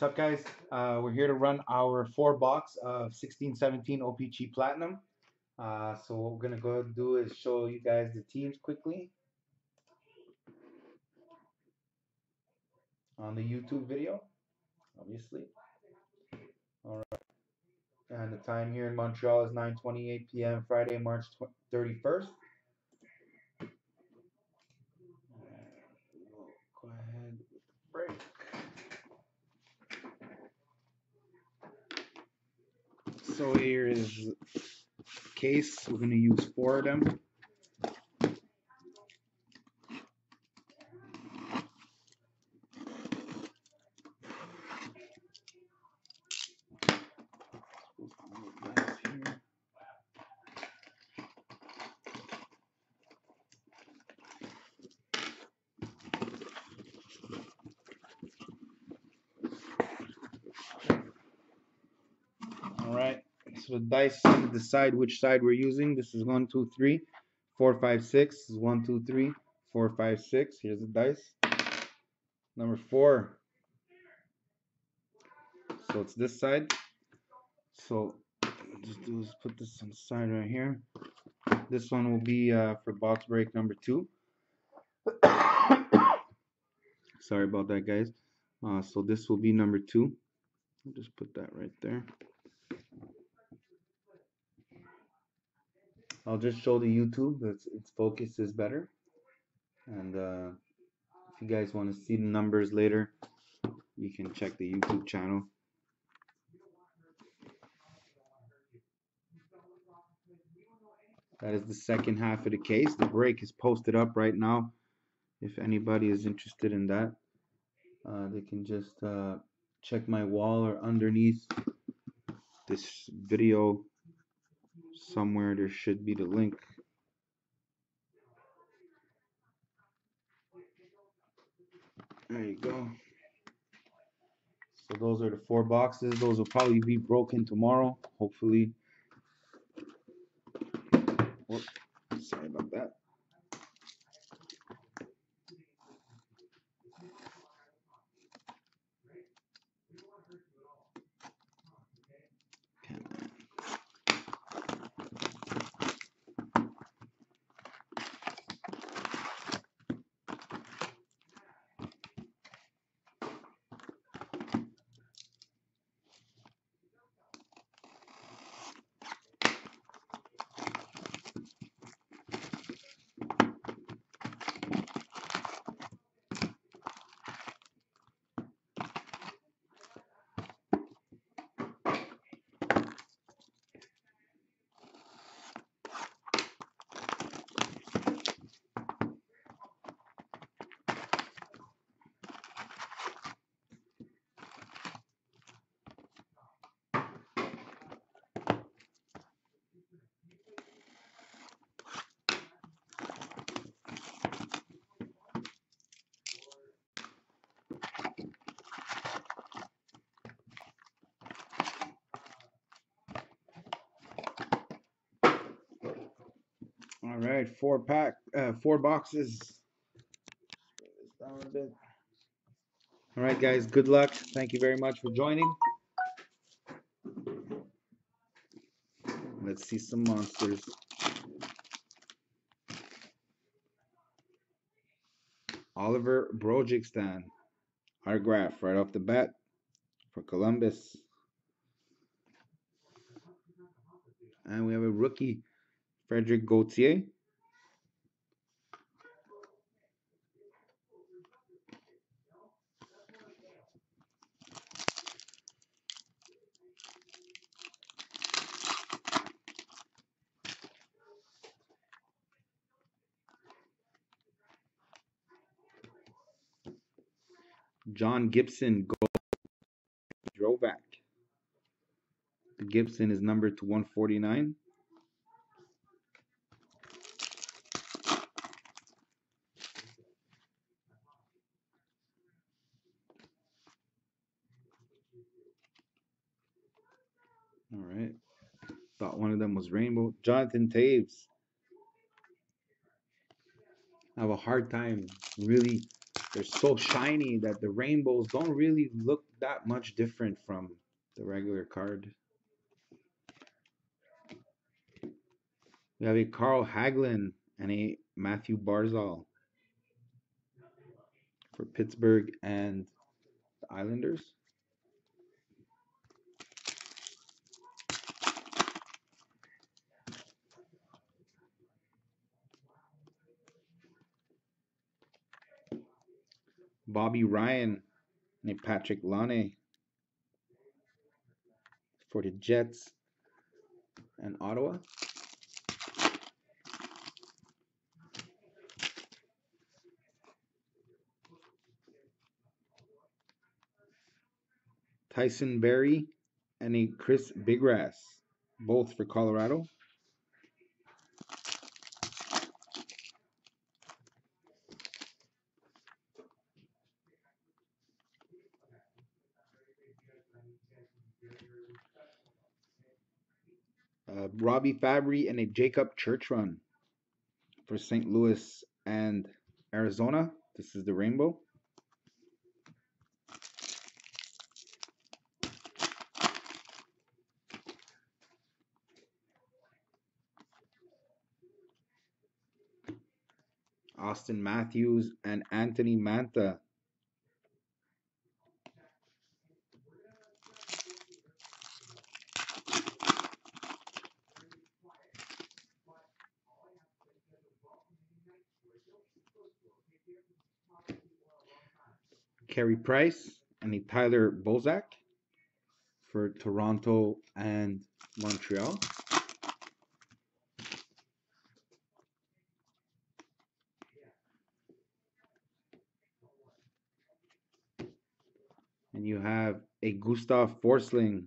What's up, guys? We're here to run our 4-box of 1617 OPC Platinum. So what we're going to go do is show you guys the teams quickly on the YouTube video, obviously. All right. And the time here in Montreal is 9:28 p.m. Friday, March 31st. We'll go ahead with the break. So here is the case. We're going to use 4 of them. All right. So the dice to decide which side we're using. This is 1, 2, 3, 4, 5, 6. This is 1, 2, 3, 4, 5, 6. Here's the dice. Number 4. So it's this side. So just do is put this on the side right here. This one will be for box break number 2. Sorry about that, guys. So this will be number 2. I'll just put that right there. I'll just show the YouTube, its focus is better, and if you guys want to see the numbers later, you can check the YouTube channel. That is the second half of the case. The break is posted up right now. If anybody is interested in that, they can just check my wall or underneath this video. Somewhere there should be the link. There you go. So those are the 4 boxes. Those will probably be broken tomorrow, hopefully. Whoop, sorry about that. All right, 4 boxes. All right, guys, good luck. Thank you very much for joining. Let's see some monsters. Oliver Brojigstan, autograph right off the bat for Columbus. And we have a rookie, Frederick Gautier. John Gibson, Drovac. The Gibson is numbered to 149. All right. Thought one of them was rainbow. Jonathan Toews. I have a hard time really They're so shiny that the rainbows don't really look that much different from the regular card. We have a Carl Hagelin and a Matthew Barzal for Pittsburgh and the Islanders. Bobby Ryan and a Patrik Laine for the Jets and Ottawa. Tyson Berry and a Chris Bigras, both for Colorado. Robby Fabbri and a Jakob Chychrun for St. Louis and Arizona. This is the rainbow. Austin Matthews and Anthony Mantha. Carey Price and a Tyler Bozak for Toronto and Montreal. And you have a Gustav Forsling .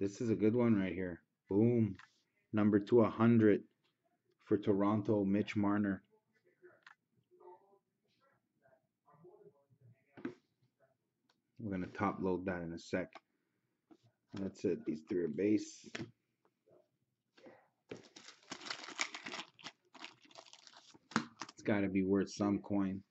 This is a good one right here. Boom. Number 2/100 for Toronto, Mitch Marner. We're going to top load that in a sec. That's it. These three are base. It's got to be worth some coin.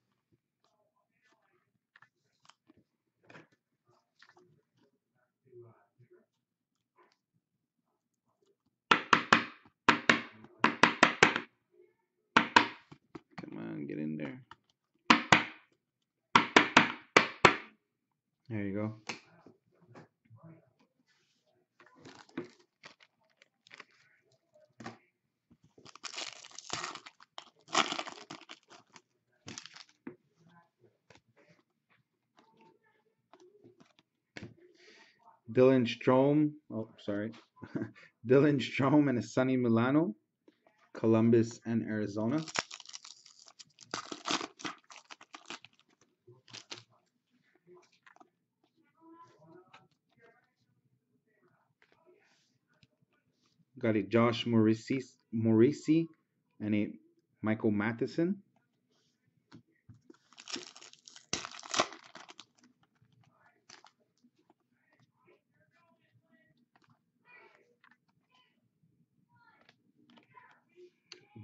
There you go. Dylan Strome. Oh, sorry. Dylan Strome and a Sonny Milano, Columbus and Arizona. Got a Josh Morrissey and a Michael Matheson.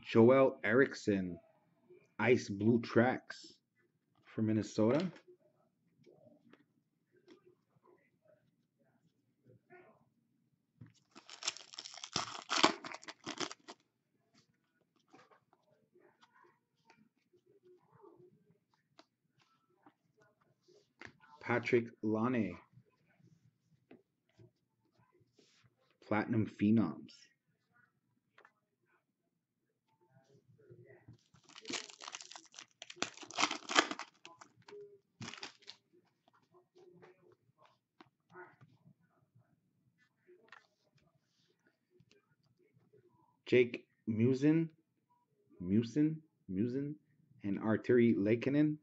Joel Eriksson, Ice Blue Tracks for Minnesota. Patrik Laine, Platinum Phenoms. Jake Musin, and Artturi Lehkonen.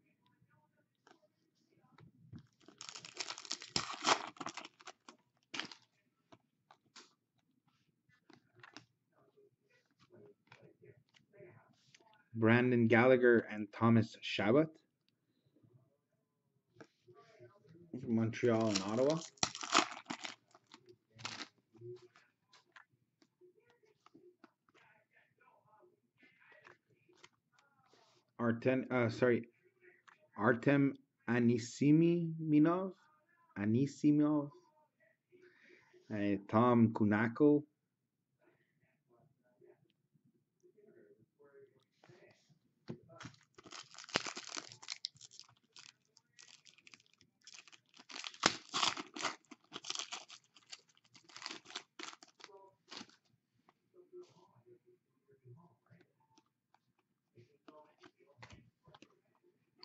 Brendan Gallagher and Thomas Chabot from Montreal and Ottawa. Artem Anisimov, Tom Kunako,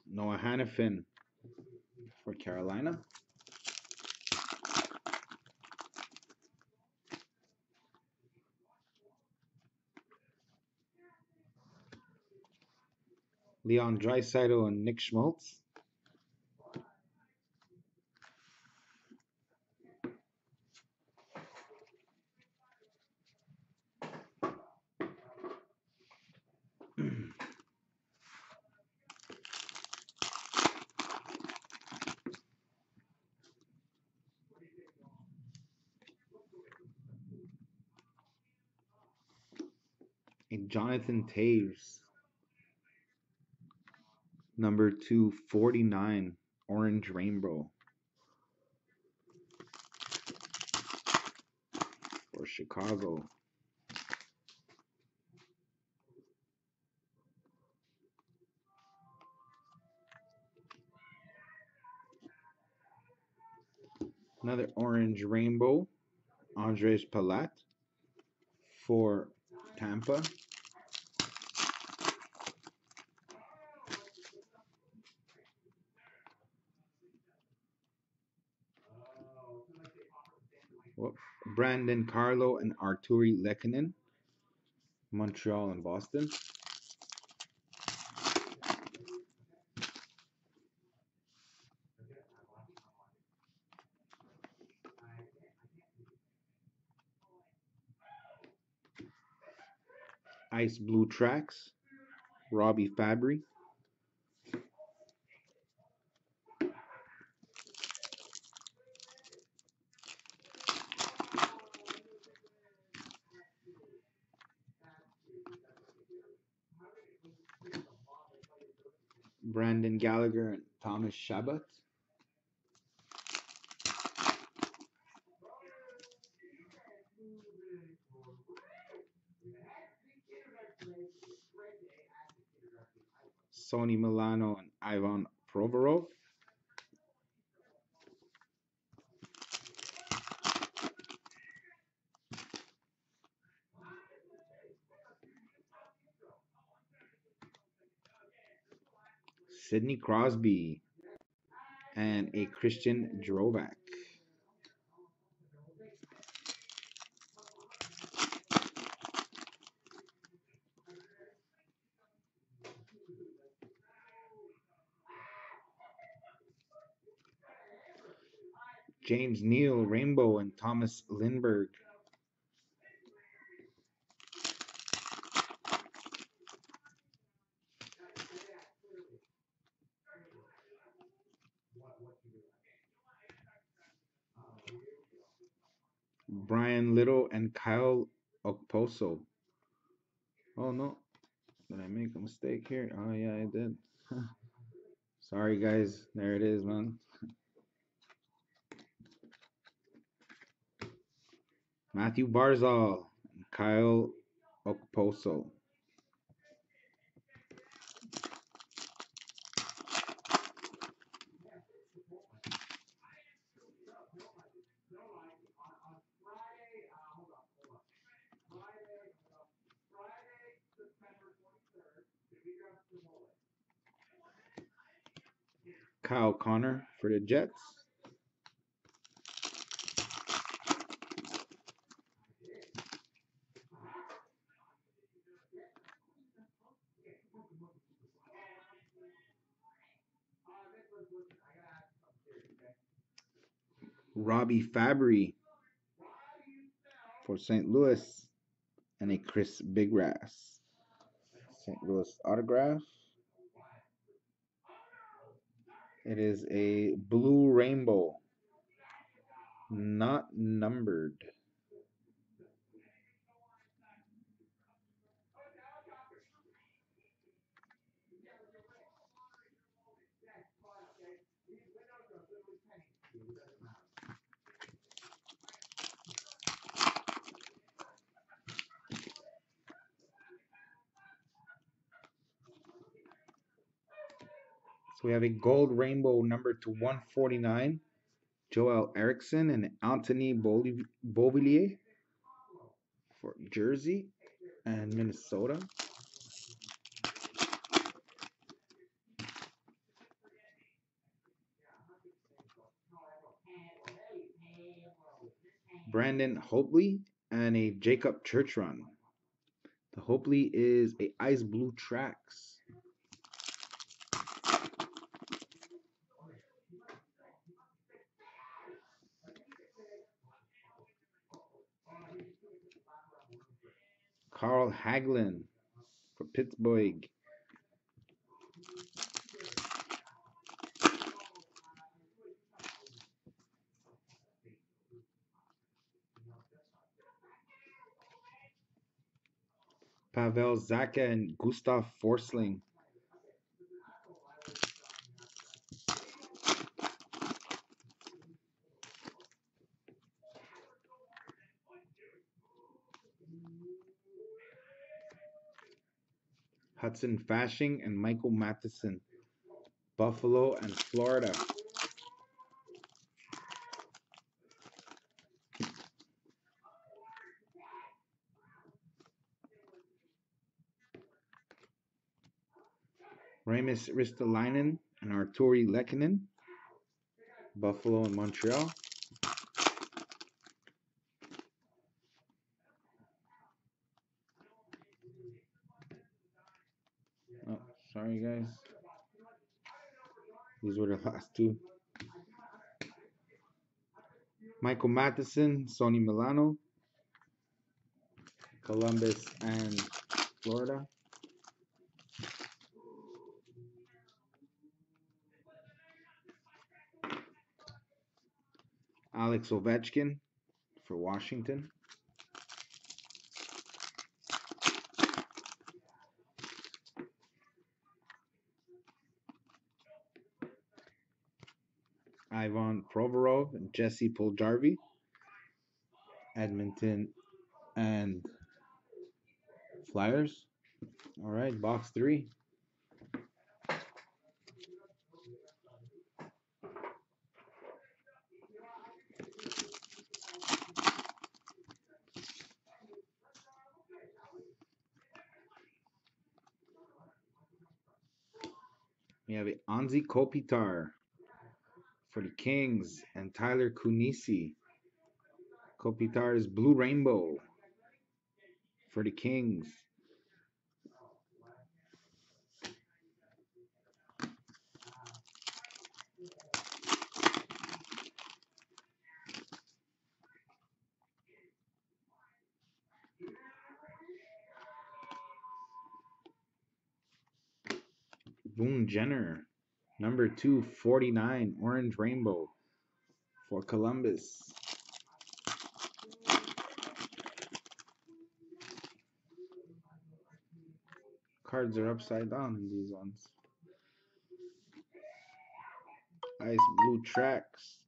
Noah Hannafin for Carolina. Leon Draisaitl and Nick Schmaltz. And Jonathan Toews, number 249, Orange Rainbow for Chicago. Another Orange Rainbow, Andres Palat for Tampa. Brandon Carlo and Artturi Lehkonen, Montreal and Boston. Ice Blue Tracks, Robby Fabbri. Brendan Gallagher and Thomas Chabot. Sonny Milano and Ivan Provorov. Sidney Crosby and a Christian Drovac. James Neal, Rainbow, and Thomas Lindberg. Brian Little and Kyle Okposo. Oh no, did I make a mistake here? Oh yeah, I did. Sorry guys, there it is, man. Matthew Barzal and Kyle Okposo. Kyle Connor for the Jets. Robby Fabbri for St. Louis and a Chris Bigras. St. Louis autograph. It is a blue rainbow, not numbered. we have a gold rainbow number /149, Joel Eriksson and Anthony Beauvillier for Jersey and Minnesota. Brandon Hopley and a Jakob Chychrun. The Hopley is a ice blue tracks. Carl Hagelin for Pittsburgh. Pavel Zaka and Gustav Forsling. Hudson Fasching and Michael Matheson, Buffalo and Florida. Ramis Ristolainen and Artturi Lehkonen, Buffalo and Montreal. Oh, sorry guys. These were the last two. Michael Matheson, Sonny Milano, Columbus and Florida. Alex Ovechkin for Washington. Ivan Provorov and Jesse Puljujarvi, Edmonton and Flyers. All right, box 3. We have a Anzi Kopitar for the Kings and Tyler Kunisi. Kopitar is blue rainbow for the Kings. Boone Jenner, number /249, orange rainbow for Columbus. Cards are upside down in these ones. Ice blue tracks.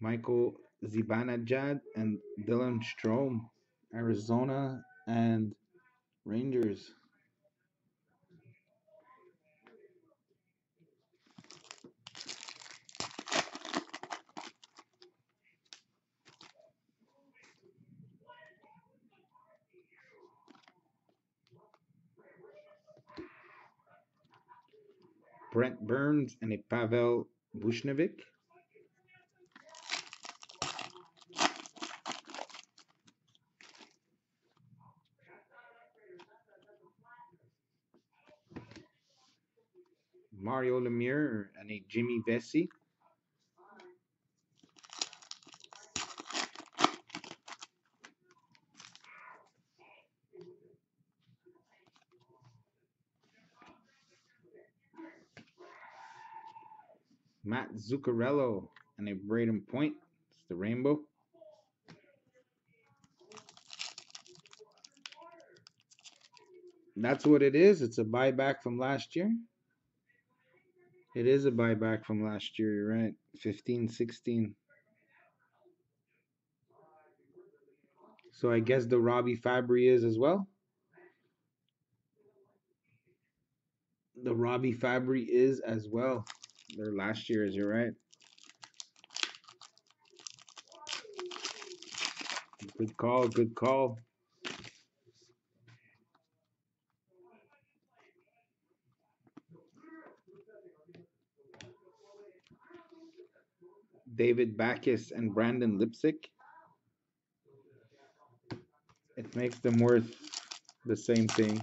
Michael Zibanejad and Dylan Strome, Arizona and Rangers. Brent Burns and a Pavel Buchnevich. Mario Lemieux and a Jimmy Vesey. Matt Zuccarello and a Braden Point. It's the rainbow. That's what it is. It's a buyback from last year. It is a buyback from last year. You're right. 15-16. So I guess the Robby Fabbri is as well. the Robby Fabbri is as well. They're last year's, you're right. Good call, good call. David Backes and Brendan Lipsic. It makes them worth the same thing.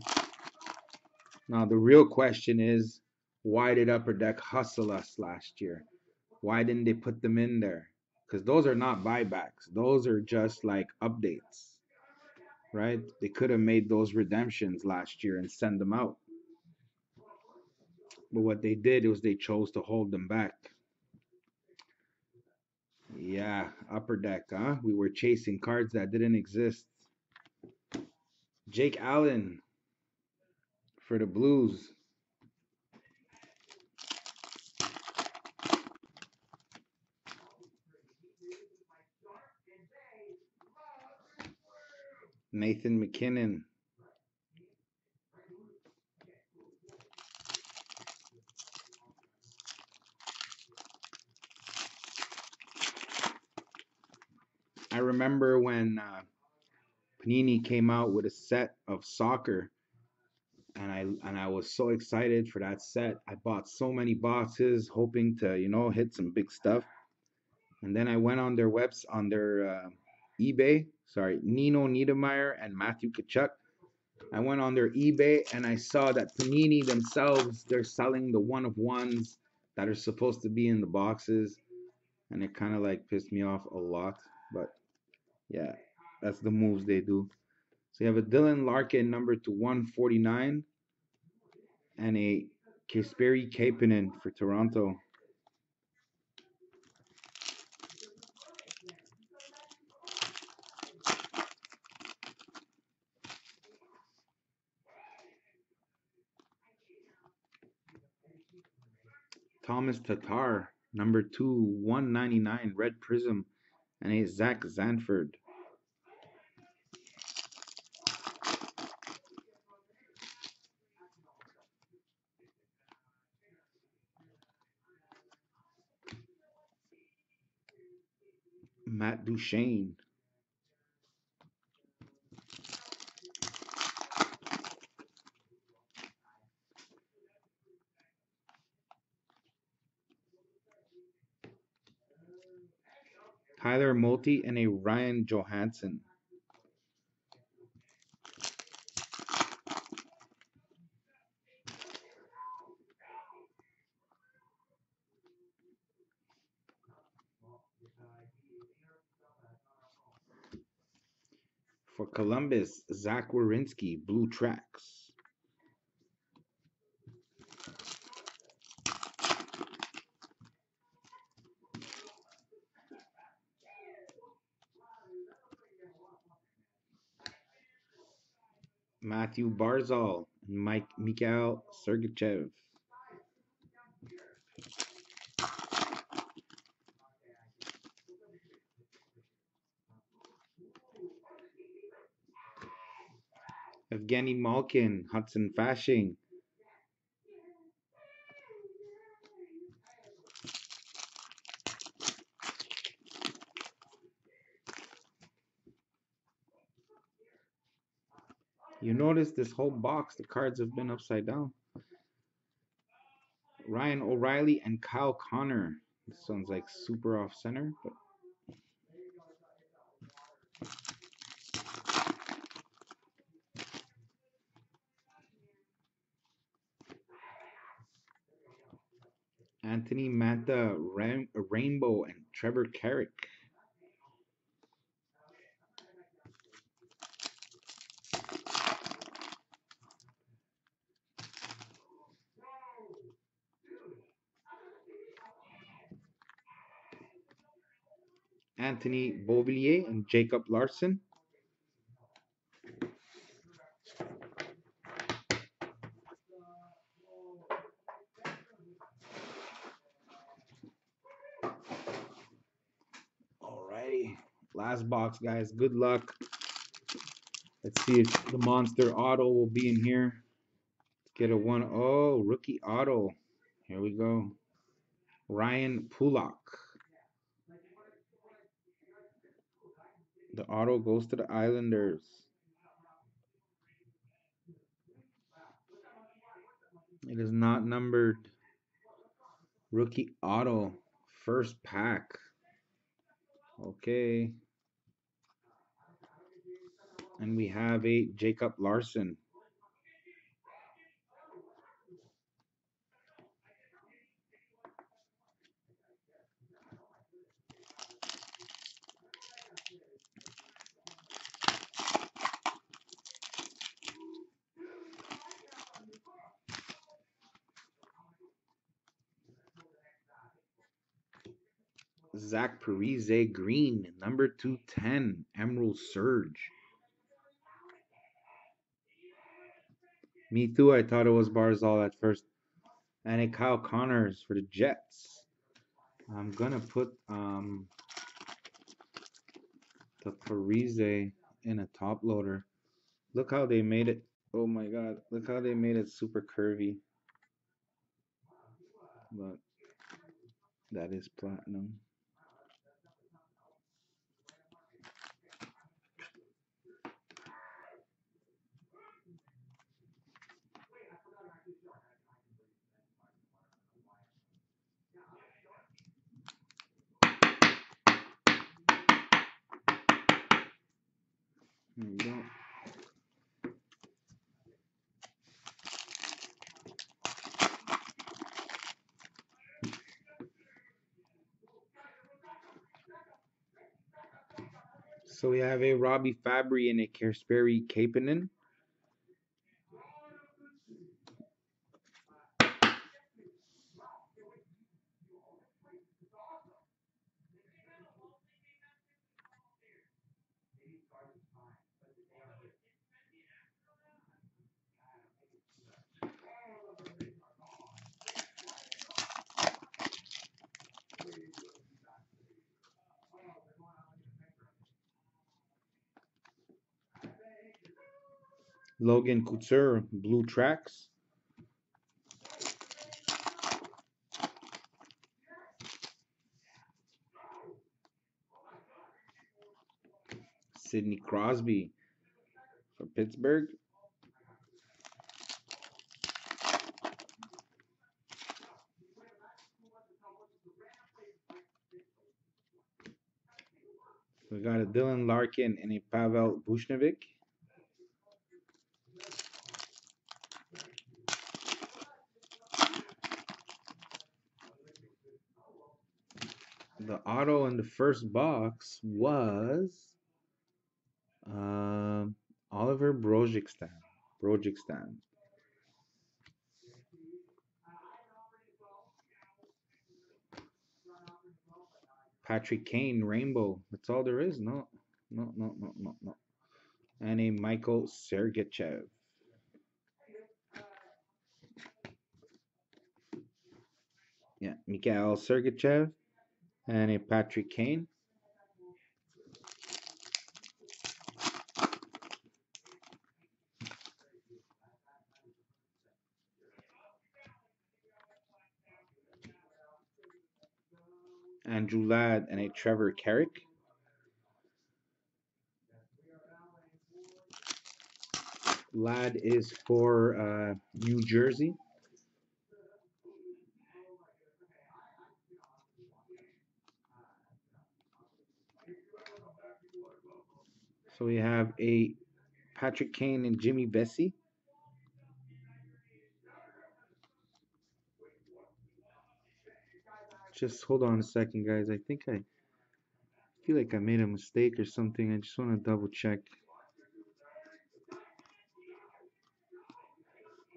Now, the real question is, why did Upper Deck hustle us last year? Why didn't they put them in there? Because those are not buybacks. Those are just like updates, right? They could have made those redemptions last year and send them out. But what they did was they chose to hold them back. Yeah, Upper Deck, huh? We were chasing cards that didn't exist. Jake Allen for the Blues. Nathan MacKinnon. I remember when Panini came out with a set of soccer, and I was so excited for that set. I bought so many boxes, hoping to, you know, hit some big stuff. And then I went on their webs, on their eBay. Sorry, Nino Niedermeyer and Matthew Tkachuk. I went on their eBay and I saw that Panini themselves, they're selling the one-of-ones that are supposed to be in the boxes. And it kind of like pissed me off a lot. But yeah, that's the moves they do. So you have a Dylan Larkin number to 149. And a Kasperi Kapanen for Toronto. Thomas Tatar, number 2/199, Red Prism, and a Zach Sanford. Matt Duchene. Tyler Molte and a Ryan Johansson. For Columbus, Zach Werenski, Blue Tracks. Matthew Barzal and Mikhail Sergachev. Evgeny Malkin, Hudson Fasching. You notice this whole box, the cards have been upside down. Ryan O'Reilly and Kyle Connor. This sounds like super off center. But... Anthony Mantha, Rainbow, and Trevor Carrick. Anthony Beauvillier and Jakob Larson. Alrighty, last box, guys. Good luck. Let's see if the monster auto will be in here. Let's get a 1-0 rookie auto. Here we go. Ryan Pulak. The auto goes to the Islanders. It is not numbered. Rookie auto. First pack. Okay. And we have a Jacob Larson. Zach Parise Green, number 210, Emerald Surge. Me too, I thought it was Barzal at first. And a Kyle Connors for the Jets. I'm going to put the Parise in a top loader. Look how they made it. Oh my God. Look how they made it super curvy. But that is platinum. There we go. So we have a Robby Fabbri and a Kasperi Kapanen. Logan Couture, Blue Tracks. Sidney Crosby for Pittsburgh. We got a Dylan Larkin and a Pavel Buchnevich. The auto in the first box was Oliver Brojigstan. Patrick Kane, Rainbow. That's all there is. No. And a Michael Sergachev. Yeah, Mikhail Sergachev. And a Patrick Kane. Andrew Ladd and a Trevor Carrick. Ladd is for New Jersey. So we have a Patrick Kane and Jimmy Vesey. Just hold on a second, guys. I think I feel like I made a mistake or something. I just want to double check.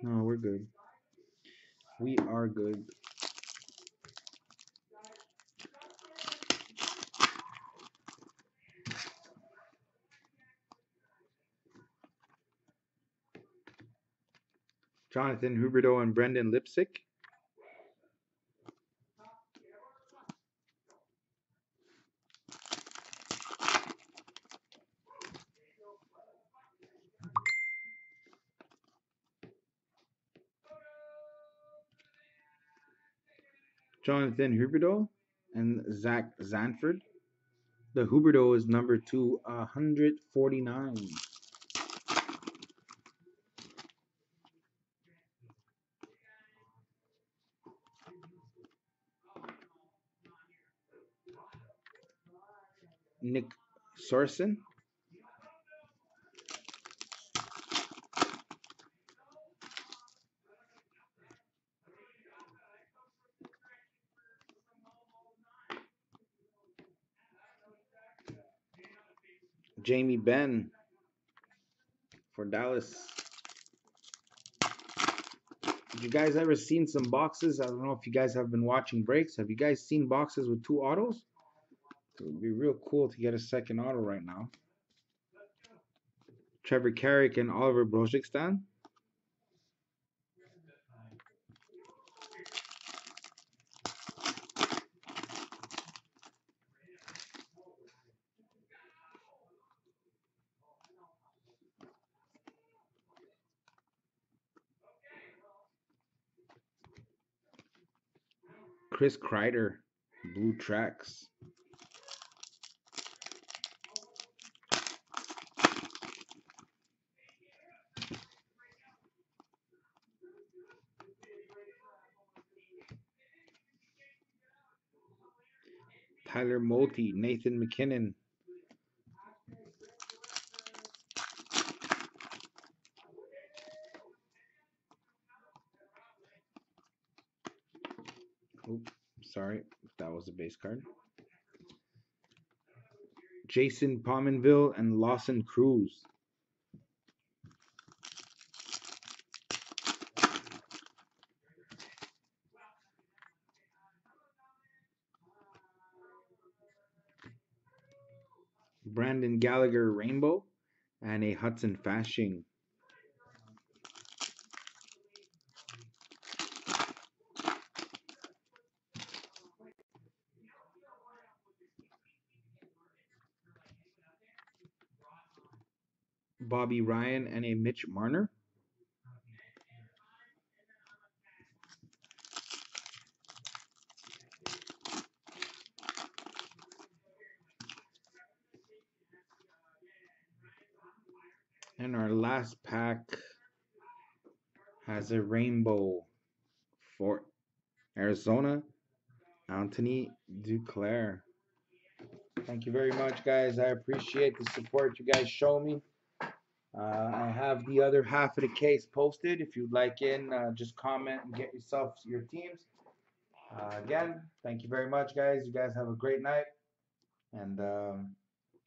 No, we're good. We are good. Jonathan Huberdeau and Brendan Lipsic. Jonathan Huberdeau, and Zach Sanford. The Huberdeau is number 249. Nick Sorensen. Jamie Benn for Dallas. Did you guys ever seen some boxes? I don't know if you guys have been watching breaks. Have you guys seen boxes with two autos? It would be real cool to get a second auto right now. Trevor Carrick and Oliver Brojigstan. Chris Kreider, Blue Tracks. Tyler Molte, Nathan MacKinnon. Oops, sorry, that was a base card. Jason Pominville and Lawson Cruz. Brendan Gallagher Rainbow and a Hudson Fasching. Bobby Ryan and a Mitch Marner. And our last pack has a rainbow for Arizona, Anthony Duclair. Thank you very much, guys. I appreciate the support you guys show me. I have the other half of the case posted. If you'd like in, just comment and get yourself your teams. Again, thank you very much, guys. You guys have a great night. And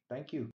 thank you.